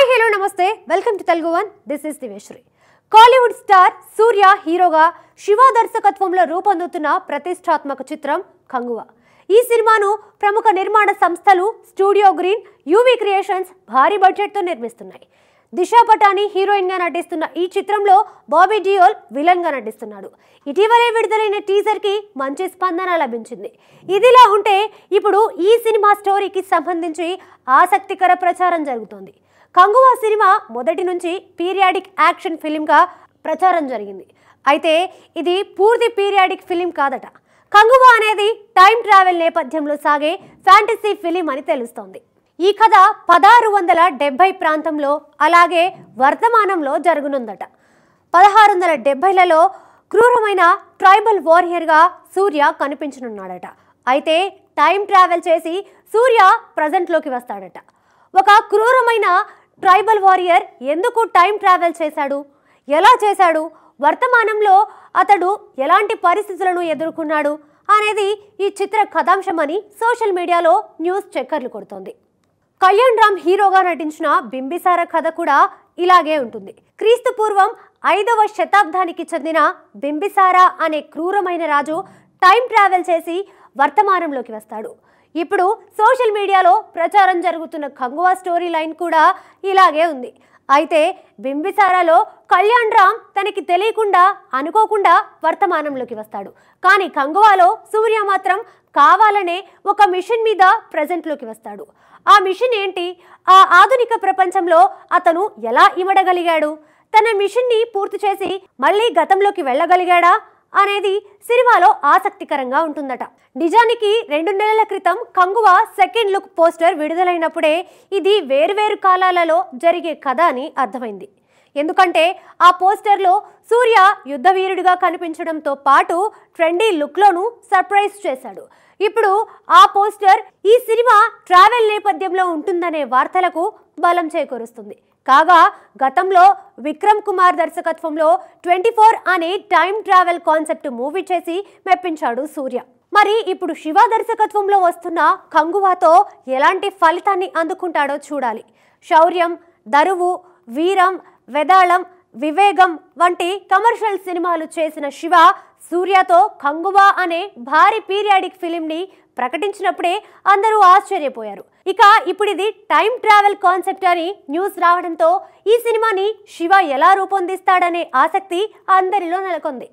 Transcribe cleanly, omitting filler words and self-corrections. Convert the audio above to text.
हाय hello नमस्ते welcome to Telugu one this is दिवेश्री कालीवुड star Suriya हीरोगा शिवा दर्शकत्वंलो रूपొందుతున్న प्रतिष्ठात्मक चित्रम कंगुवा ई सिनेमानु प्रमुख निर्माण संस्थलु स्टूडियो ग्रीन यूवी क्रिएशन्स भारी बजेट तो निर्मिस्तुन्नाई। दिशा पटानी हीरोइन गा नटिस्तुन्न ई चित्रंलो बॉबी डियोल विलन गा नटिस्तुन्नाडु। इटीवले विडुदलैन टीजर की मंची स्पंदन लभिंचिंदी। इदिला उंटे इप्पुडु ई सिनेमा स्टोरीकी संबंधिंची आसक्तिकर प्रचारं जरुगुतोंदी। कंगुवा सिनेमा मोदटी नुंची पीरियाडिक యాక్షన్ ఫిల్మ్ గా ప్రచారం జరిగింది। అయితే ఇది పూర్తి పీరియాడిక్ ఫిల్మ్ కాదట। కంగువా అనేది టైం ట్రావెల్ నేపథ్యంలో సాగే ఫ్యాంటసీ ఫిల్మ్ అని తెలుస్తోంది। ఈ కథ 1670 ప్రాంతంలో అలాగే వర్తమానంలో జరుగునుందట। 1670లలో క్రూరమైన ట్రైబల్ వారియర్ గా సూర్య కనిపించనున్నాడట। అయితే టైం ట్రావెల్ చేసి సూర్య ప్రెజెంట్ లోకి వస్తాడట। ఒక క్రూరమైన ట్రైబల్ వారియర్ ఎందుకు టైం ట్రావెల్ చేశాడు, ఎలా చేశాడు, వర్తమానంలో అతడు ఎలాంటి పరిస్థితులను ఎదుర్కొన్నాడు అనేది ఈ చిత్ర కథాంశమని సోషల్ మీడియాలో న్యూస్ చెక్కర్లు కొడుతోంది। కళ్యాణ్ రామ్ హీరోగా నటించిన బింబిసార కథ కూడా ఇలాగే ఉంటుంది। క్రీస్తుపూర్వం 5వ శతాబ్దానికి చెందిన బింబిసార అనే క్రూరమైన రాజు టైం ట్రావెల్ చేసి వర్తమానంలోకి వస్తాడు। ఇప్పుడు సోషల్ మీడియాలో ప్రచారం జరుగుతున్న కంగువా స్టోరీ లైన్ కూడా ఇలాగే ఉంది। అయితే బింబిసారాలో కళ్యాణ్ రామ్ తనకి తెలియకుండా అనుకోకుండా వర్తమానంలోకి వస్తాడు। కానీ కంగువాలో సూర్య మాత్రం కావాలనే ఒక మిషన్ మీద ప్రెజెంట్ లోకి వస్తాడు। ఆ మిషన్ ఏంటి, ఆ ఆధునిక ప్రపంచంలో అతను ఎలా ఇమడగలిగాడు, తన మిషన్ ని పూర్తి చేసి మళ్ళీ గతంలోకి వెళ్ళగలిగాడా అనేది సినిమాలో ఆసక్తికరంగా ఉంటుందట। నిజానికి 2 నెలల క్రితం కంగువా సెకండ్ లుక్ పోస్టర్ విడుదలైనప్పుడే ఇది వేర్వేరు కాలాలలో జరిగే కథ అని అర్థమైంది। ఎందుకంటే ఆ పోస్టర్లో సూర్య యుద్ధవీరుడిగా కనిపించడంతో పాటు ట్రెండీ లుక్లోను సర్ప్రైజ్ చేశాడు। ఇప్పుడు ఆ పోస్టర్ ఈ సినిమా ట్రావెల్ నేపథ్యంలో ఉంటుందనే వార్తలకు బలం చేకూరుస్తుంది। కాగా గతంలో విక్రమ్ కుమార్ దర్శకత్వంలో 24 అనే టైం ట్రావెల్ కాన్సెప్ట్ మూవీ చేసి మెప్పించాడు సూర్య। మరి ఇప్పుడు శివ దర్శకత్వంలో వస్తున్న కంగువాతో ఎలాంటి ఫలితాన్ని అందుకుంటాడో చూడాలి। శౌర్యం, దరువు, వీరం, వెదాళం, వివేగం వంటి కమర్షియల్ సినిమాలు చేసిన శివ సూర్యతో కంగువా అనే భారీ పీరియాడిక్ ఫిలిం ని ప్రకటించినప్పుడే అందరూ ఆశ్చర్యపోయారు। ఇక ఇప్పుడు ఇది టైం ట్రావెల్ కాన్సెప్ట్ అని న్యూస్ రావడంతో ఈ సినిమాని శివ ఎలా రూపొందిస్తాడనే ఆసక్తి అందరిలో నెలకొంది।